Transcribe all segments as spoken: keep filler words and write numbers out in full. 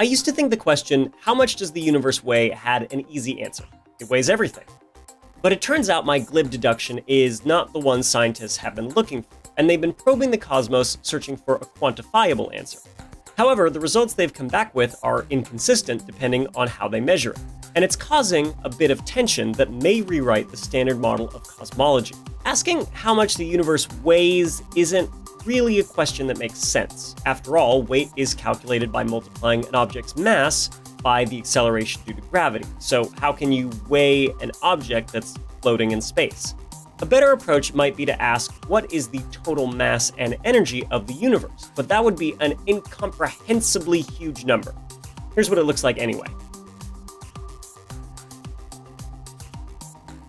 I used to think the question, how much does the universe weigh, had an easy answer. It weighs everything. But it turns out my glib deduction is not the one scientists have been looking for, and they've been probing the cosmos searching for a quantifiable answer. However, the results they've come back with are inconsistent depending on how they measure it, and it's causing a bit of tension that may rewrite the standard model of cosmology. Asking how much the universe weighs isn't really a question that makes sense. After all, weight is calculated by multiplying an object's mass by the acceleration due to gravity, so how can you weigh an object that's floating in space? A better approach might be to ask, what is the total mass and energy of the universe? But that would be an incomprehensibly huge number. Here's what it looks like anyway.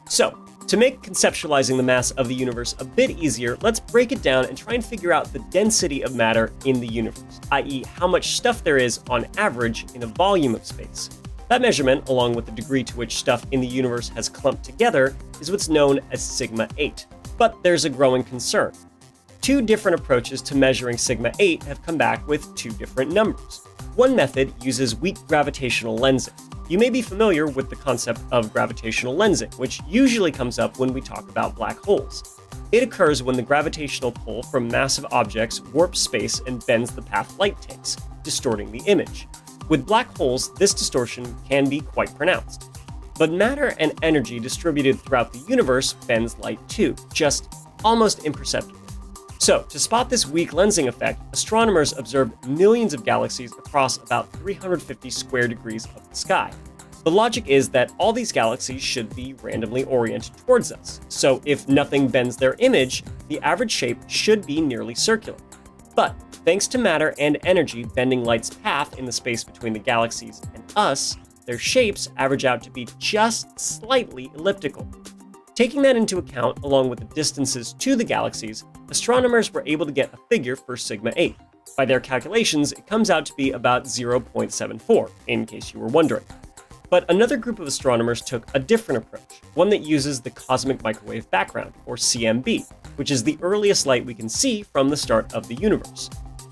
So, to make conceptualizing the mass of the universe a bit easier, let's break it down and try and figure out the density of matter in the universe, that is how much stuff there is on average in a volume of space. That measurement, along with the degree to which stuff in the universe has clumped together, is what's known as sigma eight. But there's a growing concern. Two different approaches to measuring sigma eight have come back with two different numbers. One method uses weak gravitational lensing. You may be familiar with the concept of gravitational lensing, which usually comes up when we talk about black holes. It occurs when the gravitational pull from massive objects warps space and bends the path light takes, distorting the image. With black holes, this distortion can be quite pronounced. But matter and energy distributed throughout the universe bends light too, just almost imperceptibly. So, to spot this weak lensing effect, astronomers observed millions of galaxies across about three hundred fifty square degrees of the sky. The logic is that all these galaxies should be randomly oriented towards us, so if nothing bends their image, the average shape should be nearly circular. But thanks to matter and energy bending light's path in the space between the galaxies and us, their shapes average out to be just slightly elliptical. Taking that into account, along with the distances to the galaxies, astronomers were able to get a figure for sigma eight. By their calculations, it comes out to be about zero point seven four, in case you were wondering. But another group of astronomers took a different approach, one that uses the Cosmic Microwave Background, or C M B, which is the earliest light we can see from the start of the universe.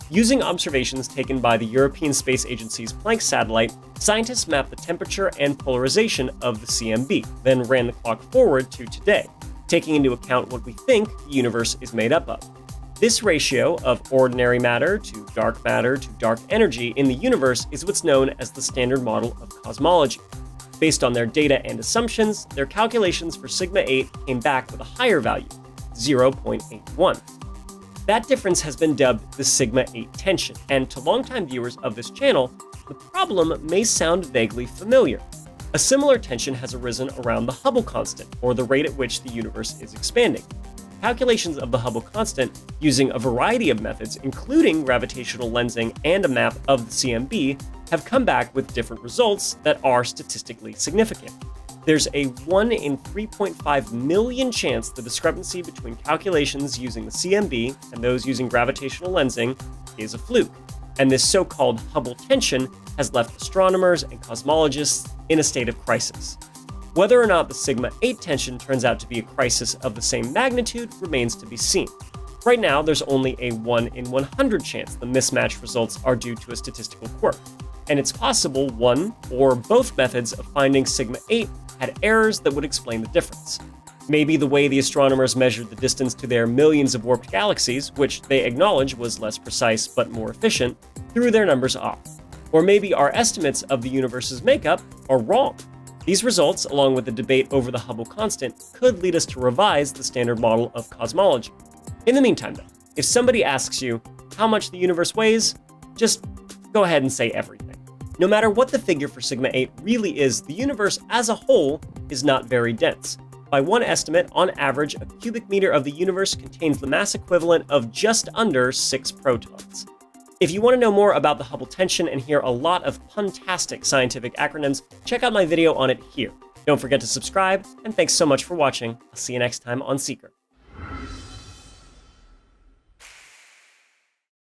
Using observations taken by the European Space Agency's Planck satellite, scientists mapped the temperature and polarization of the C M B, then ran the clock forward to today, taking into account what we think the universe is made up of. This ratio of ordinary matter to dark matter to dark energy in the universe is what's known as the standard model of cosmology. Based on their data and assumptions, their calculations for sigma eight came back with a higher value, zero point eight one. That difference has been dubbed the sigma eight tension, and to longtime viewers of this channel, the problem may sound vaguely familiar. A similar tension has arisen around the Hubble constant, or the rate at which the universe is expanding. Calculations of the Hubble constant, using a variety of methods, including gravitational lensing and a map of the C M B, have come back with different results that are statistically significant. There's a one in three point five million chance the discrepancy between calculations using the C M B and those using gravitational lensing is a fluke, and this so-called Hubble tension has left astronomers and cosmologists in a state of crisis. Whether or not the sigma eight tension turns out to be a crisis of the same magnitude remains to be seen. Right now, there's only a one in one hundred chance the mismatched results are due to a statistical quirk, and it's possible one or both methods of finding sigma eight had errors that would explain the difference. Maybe the way the astronomers measured the distance to their millions of warped galaxies, which they acknowledge was less precise but more efficient, threw their numbers off. Or maybe our estimates of the universe's makeup are wrong. These results, along with the debate over the Hubble constant, could lead us to revise the standard model of cosmology. In the meantime, though, if somebody asks you how much the universe weighs, just go ahead and say everything. No matter what the figure for sigma eight really is, the universe as a whole is not very dense. By one estimate, on average, a cubic meter of the universe contains the mass equivalent of just under six protons. If you want to know more about the Hubble tension and hear a lot of puntastic scientific acronyms, check out my video on it here. Don't forget to subscribe, and thanks so much for watching. I'll see you next time on Seeker.